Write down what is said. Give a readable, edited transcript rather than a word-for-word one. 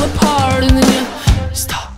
apart and then you stop.